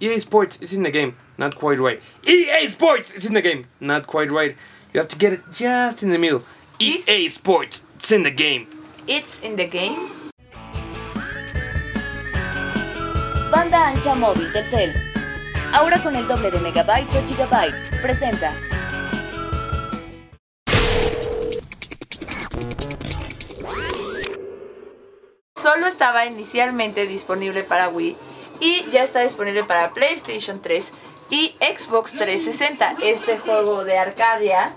EA Sports is in the game, not quite right. EA Sports is in the game, not quite right. You have to get it just in the middle. EA Sports, it's in the game. It's in the game. Banda Ancha Móvil Telcel. Ahora con el doble de megabytes o gigabytes. Presenta. Solo estaba inicialmente disponible para Wii y ya está disponible para PlayStation 3 y Xbox 360. Este juego de Arcadia,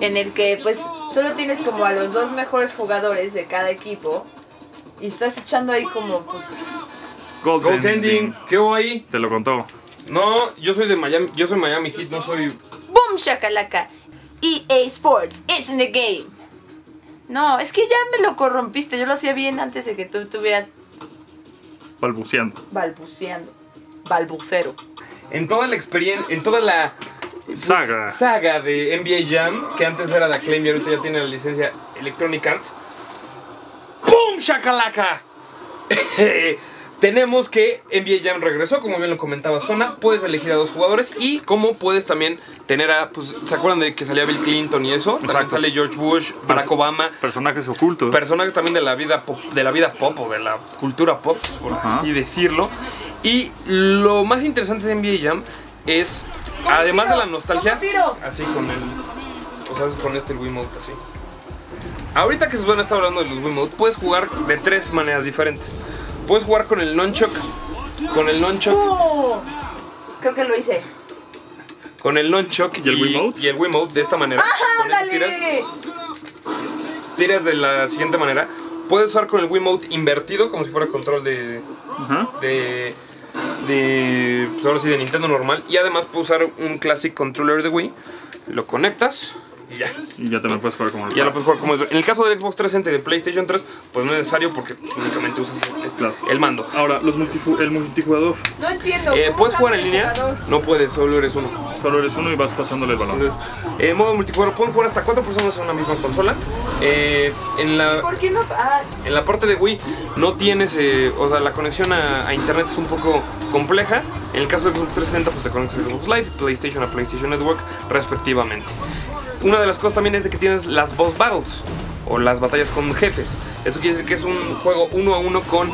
en el que pues solo tienes como a los dos mejores jugadores de cada equipo y estás echando ahí como pues... Goaltending. ¿Qué hubo ahí? Te lo contó. No, yo soy de Miami, yo soy Miami Heat, no soy... ¡Boom shakalaka! EA Sports is in the game. No, es que ya me lo corrompiste, yo lo hacía bien antes de que tú estuvieras... Balbuceando. Balbucero. En toda la saga de NBA Jam, que antes era de Acclaim y ahorita ya tiene la licencia Electronic Arts. ¡Pum! ¡Shakalaka! Tenemos que NBA Jam regresó, como bien lo comentaba Zona. Puedes elegir a dos jugadores y como puedes también tener a... Pues, ¿se acuerdan de que salía Bill Clinton y eso? Exacto. También sale George Bush, Barack Obama. Personajes ocultos. Personajes también de la vida pop o de la cultura pop, por así decirlo. Y lo más interesante de NBA Jam es... Además de la nostalgia, así con el... O sea, con el Wiimote, así. Ahorita que Susana está hablando de los Wiimote, puedes jugar de tres maneras diferentes. Puedes jugar con el nunchuck. Creo que lo hice. Con el nunchuck y el Wiimote de esta manera. ¡Ajá, tiras de la siguiente manera. Puedes usar con el Wiimote invertido, como si fuera control de... pues ahora sí, de Nintendo normal. Y además puedo usar un classic controller de Wii. Lo conectas y ya. Y ya también puedes jugar como eso. Ya lo puedes jugar como eso. En el caso del Xbox 360 y de PlayStation 3, pues no es necesario porque únicamente usas el mando. Ahora, el multijugador. No entiendo. ¿Puedes jugar en línea? No puedes, solo eres uno. Solo eres uno y vas pasándole el balón. En modo multijugador pueden jugar hasta 4 personas en una misma consola. ¿Por qué no? En la parte de Wii no tienes, o sea, la conexión a internet es un poco compleja. En el caso de Xbox 360, pues te conectas a Xbox Live, PlayStation a PlayStation Network, respectivamente. Una de las cosas también es de que tienes las boss battles o las batallas con jefes. Esto quiere decir que es un juego 1-a-1 con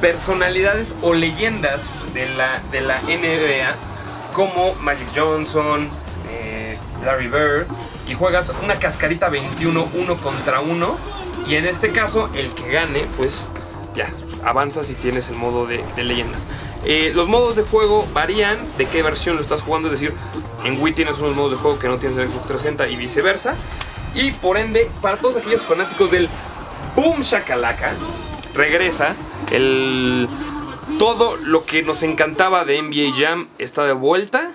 personalidades o leyendas de la NBA, como Magic Johnson, Larry Bird, y juegas una cascarita 21 1 contra 1, y en este caso el que gane pues ya avanzas y tienes el modo de leyendas. Los modos de juego varían de qué versión lo estás jugando, es decir, en Wii tienes unos modos de juego que no tienes en Xbox 360 y viceversa. Y por ende, para todos aquellos fanáticos del Boom Shakalaka, regresa todo lo que nos encantaba de NBA Jam está de vuelta,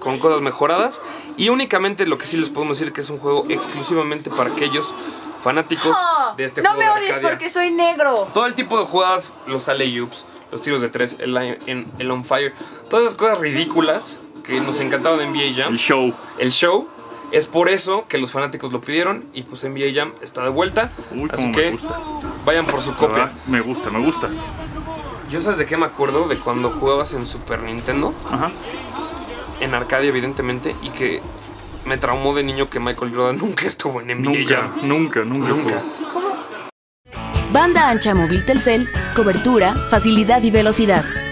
con cosas mejoradas. Y únicamente lo que sí les podemos decir que es un juego exclusivamente para aquellos fanáticos de este juego. No me odies porque soy negro. Todo el tipo de jugadas, los alley-oops, los tiros de tres, el on fire, todas las cosas ridículas que nos encantaba de NBA Jam. El show. Es por eso que los fanáticos lo pidieron y pues NBA Jam está de vuelta. Uy, así que vayan por su copia. Me gusta. Yo sabes de qué me acuerdo de cuando jugabas en Super Nintendo. Ajá. En Arcadia, evidentemente, y que me traumó de niño que Michael Jordan nunca estuvo en NBA Jam. Nunca. Banda Ancha Móvil Telcel, cobertura, facilidad y velocidad.